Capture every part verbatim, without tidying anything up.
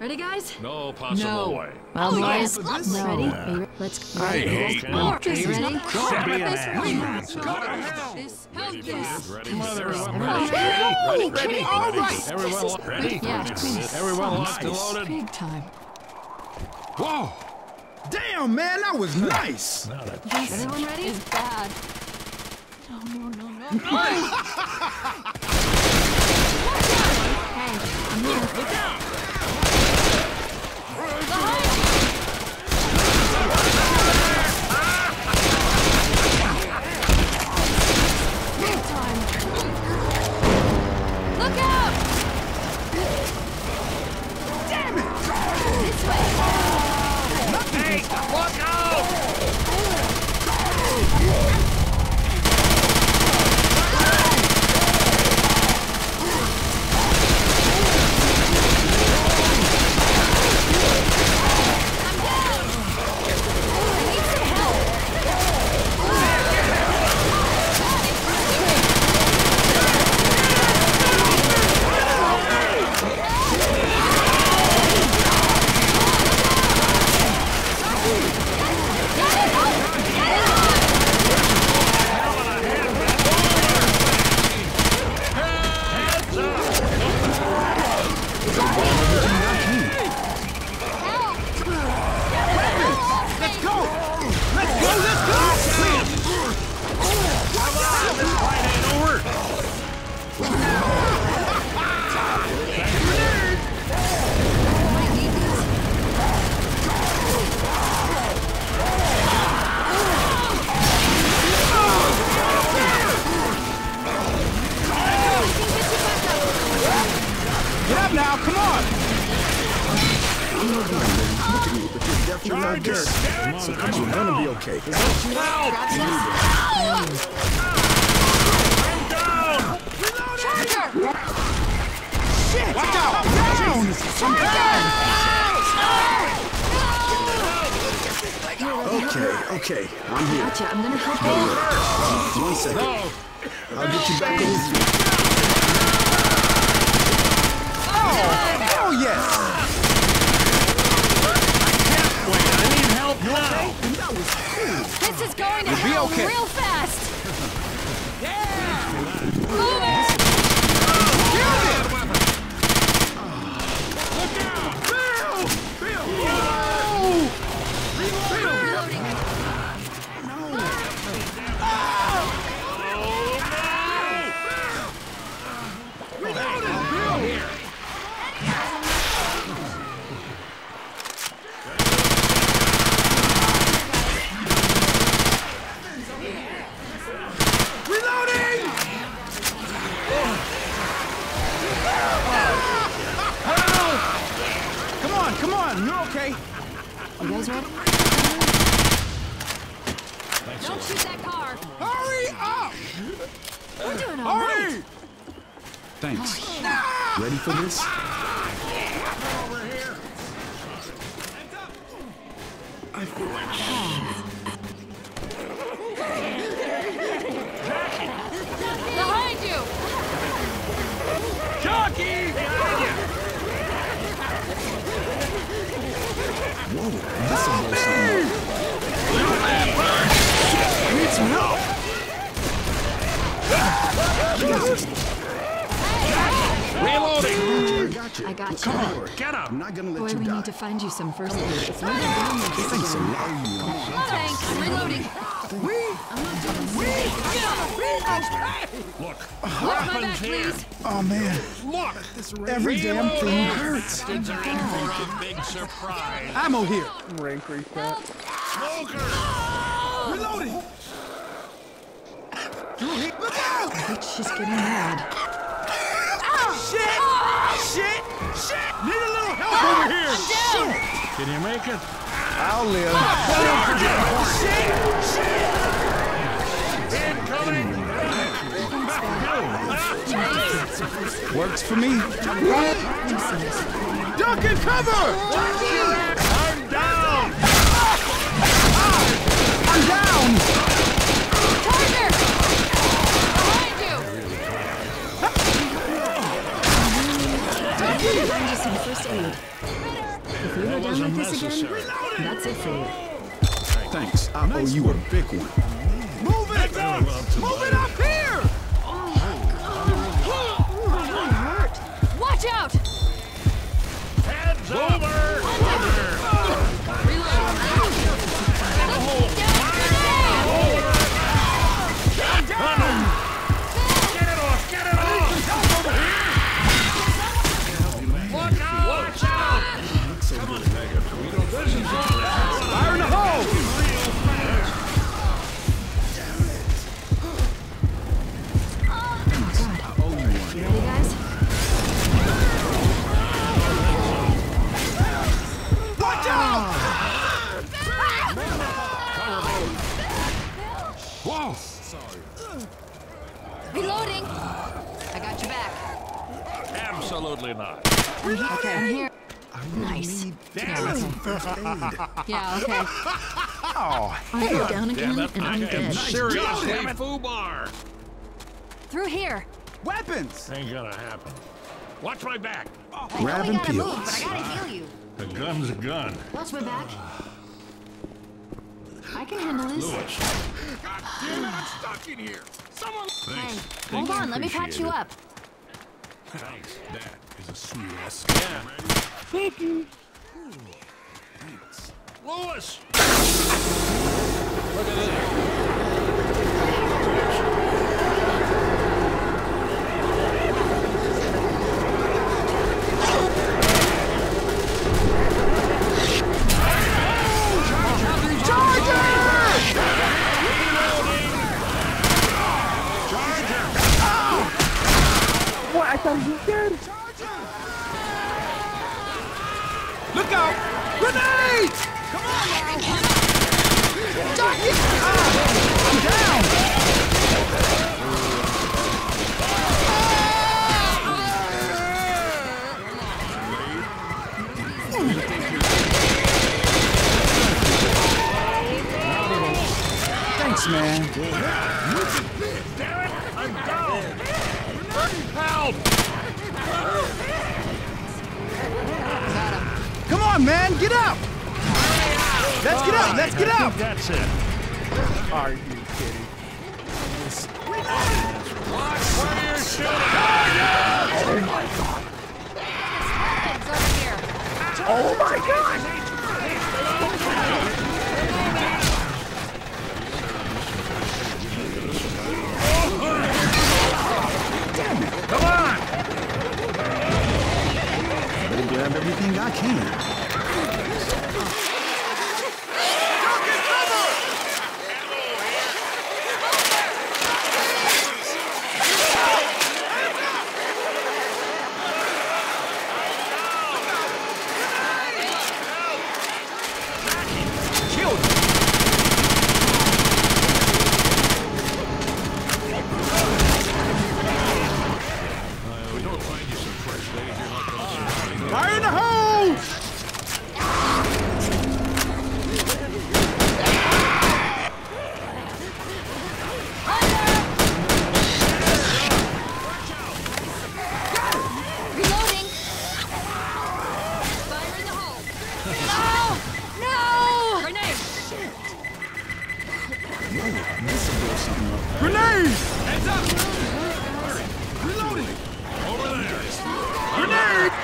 Ready, guys? No possible no. way. Well, oh, guys, yes. no. ready? Yeah. Let's go. I hate this. Ready? Let's go. This help this. Mother of ready? Ready? All right. Everyone ready? Yes. Everyone locked and loaded. Big time. Whoa! Damn, man, that was nice. Everyone ready? Is bad. No, no, no, no. Hey, I'm here. Okay, I'm here. Gotcha. I'm gonna help you. Uh, one second. No. I'll get you back over here. Oh, hell yes! I can't wait. I need help now. That was cool. This is going to hell okay. real fast. Yeah! Move it! Kill it! Look out! Bill! Bill! For this? Find you some first aid. It's not a damage. Thanks a lot. Thanks. Reloading. We. I'm not doing this. We. Reload. Look. Look my back, please. Oh man. Look. Every damn thing hurts. It's in for a big surprise. I'm over here. Rank repair. Smoker. Reloading. Look out! I think she's getting mad. Shit. Shit. Shit. Need a little help over here. Can you make it? I'll live. Shit! Shit! Incoming! Works for me. Duck and cover! I'm down! I'm down! Tiger! Behind you! Ducky! Find you some first aid. Thanks. I nice owe you work. a big one. Move it! Up. Move it up here! Oh, my arm hurt. Watch out! Heads over! over. Reload! Reloading! I got your back. Absolutely not. Reloading! Okay, I'm here. I'm nice. Yeah, okay. yeah, okay. Oh, I go down again yeah, and I'm dead. Nice job, damn it. Foobar. Through here. Weapons! Ain't gonna happen. Watch my back. Oh, grab and peel. Move, but I gotta heal you. The gun's a gun. Watch my back. I can handle this. Lewis. God damn it, I'm stuck in here. Someone. Thanks. Hey, Thanks. hold on, let me patch you up. Thanks. That is a sweet ass. Yeah. Thank you. Thanks. Lewis! Look at this. Charger! I thought he was dead. Look out! Grenade! Come on, Larry! Jockey! Ah! Down! Ah! Thanks, man. Damn it! I'm down! Help! Come on, man, get up! Let's get up! Let's get up! That's it. Are you kidding? Watch where you're shooting! Oh my god! Oh my god! Oh my god! Damn it. Come on! Better grab everything I can. Don't get cover! Fire in the hole! Reloading! Fire in the hole! Oh! No! Grenade! Shit! Grenade! Heads up! Reloading! Over there! Grenade!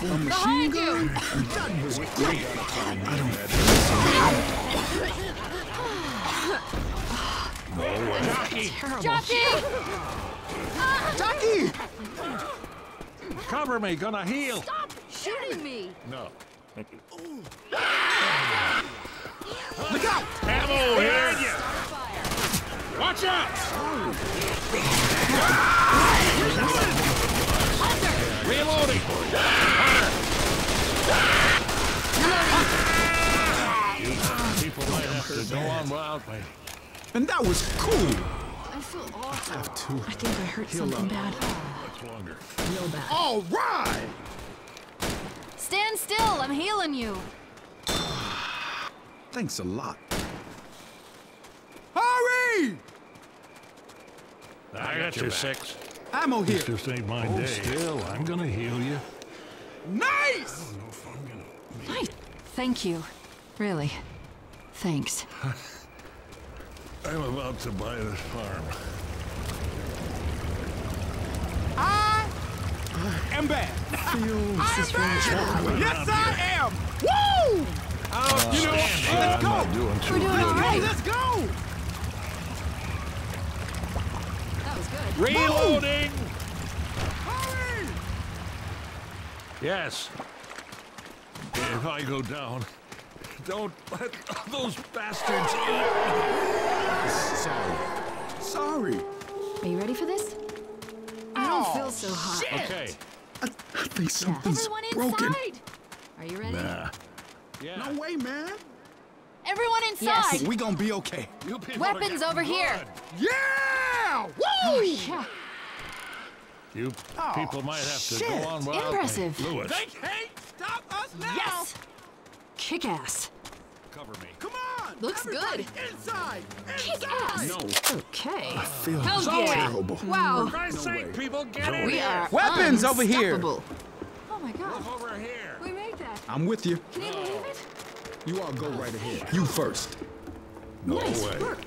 A machine gun? That was great. I don't have No way. Jockey! Jockey! Jockey! Cover me, gonna heal. Stop shooting me. No. Thank you. Look out! Ammo here! Yes. Watch out! Oh. Reloading! People might have to go on wildly. And that was cool! I feel awful. I, to I think I hurt something up. bad. Much longer. Real bad. All right! Stand still, I'm healing you. Thanks a lot. Hurry! I, I got you, six. Ammo here. This just ain't my day. Still, I'm gonna heal you. Nice! I don't know if I'm gonna... Nice. Thank you. Really. Thanks. I'm about to buy this farm. I am bad. I am bad. Yes, I am. Woo! Uh, you know, let's go. I'm doing too good. Right. Let's go. That was good. Reloading. Hurry. Yes. If I go down, don't let those bastards in. Sorry. Sorry. Are you ready for this? I don't oh, feel so hot. Shit. Okay. I, I think something's Everyone broken. Inside. Are you ready? Nah. Yeah. No way, man. Everyone inside. Yes. We gonna be okay. Weapons over here. Yeah! Woo! Oh, yeah. You oh, people might have to shit. go on without Impressive. Me. Lewis. They can't stop us now. Yes. Kick ass. Cover me. Come on. Looks Everybody good. Inside. Inside. Kick ass. No. Okay. I feel Hell so yeah. terrible. Wow. For Christ's no sake, people, get no in here. Weapons over here. Oh my God. Look over here. We made that. I'm with you. Can you believe it? You all go right ahead. You first. No nice way. Work.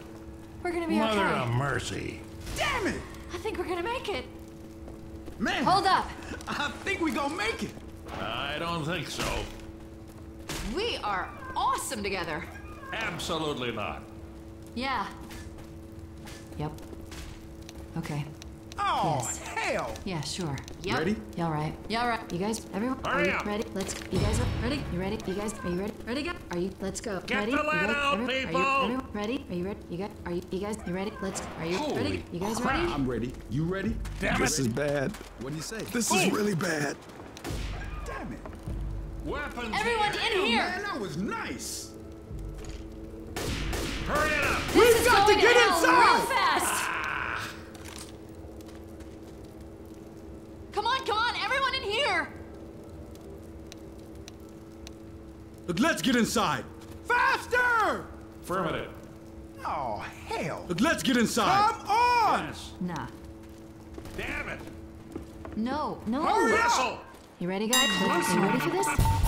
We're gonna be Mother okay. Mother of mercy. Damn it! I think we're gonna make it. Man. Hold up. I think we gonna make it. I don't think so. We are awesome together. Absolutely not. Yeah. Yep. Okay. Oh, yes. hell. Yeah, sure. Yep. Ready? Y'all right. Y'all right. You guys, everyone, Hurry are you up. ready? Let's, you guys are ready? You ready? You guys, are you ready? Ready, go. Are you, let's go. Get ready? the lead out, everyone, people. Are you, ready? Are you ready? You guys, are you, you guys, you ready? Let's, are you Holy ready? You guys crap. ready? I'm ready. You ready? Damn this it. This is bad. What do you say? This Ooh. is really bad. Damn it. Weapons Everyone here. in here! Man, that was nice! Hurry it up! This We've got to get to inside! Real fast. Ah. Come on, come on! Everyone in here! Look, let's get inside! Faster! Affirmative. Oh, hell! Look, let's get inside! Come on! Yes. Nah. Damn it! No, no! Hurry up! You ready, guys? Are you ready for this?